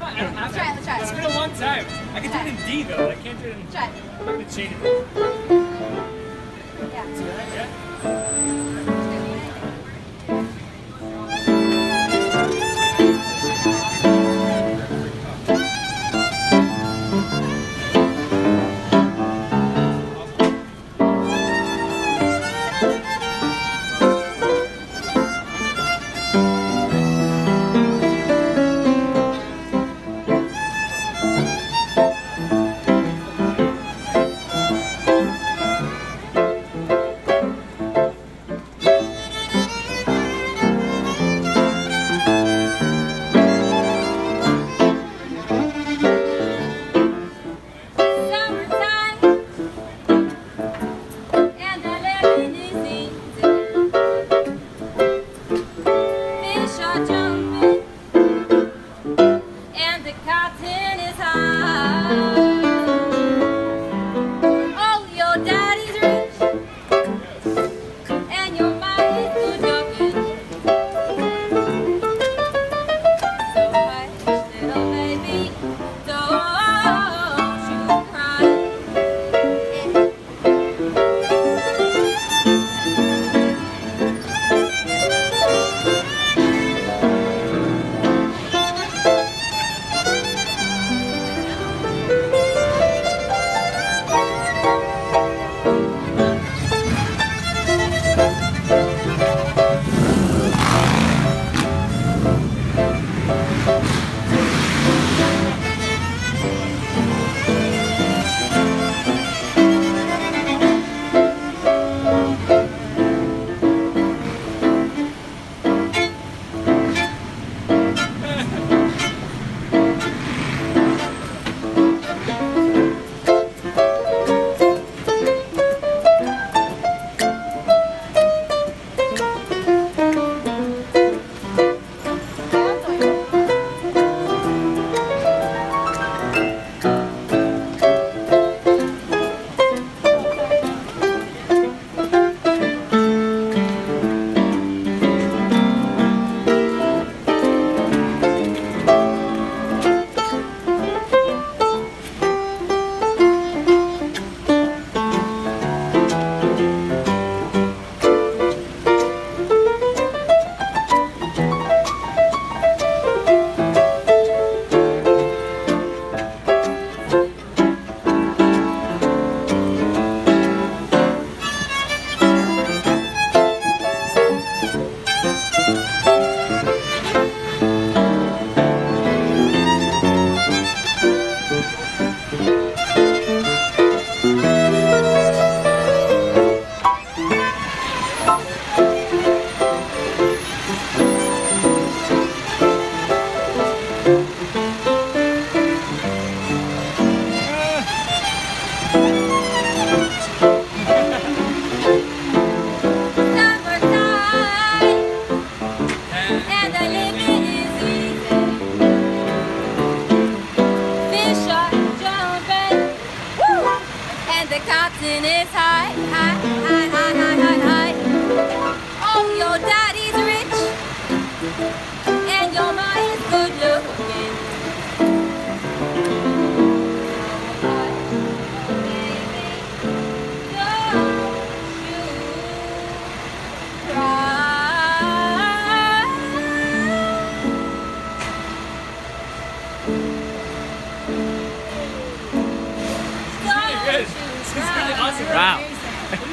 Let's try. It's been a long time. I can do it in D though, but I can't do it in... Try. I'm going to change it. Yeah. It's alright, yeah?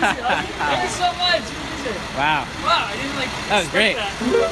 Wow. Thank you so much. Wow. Wow, I didn't like expect that. That was great.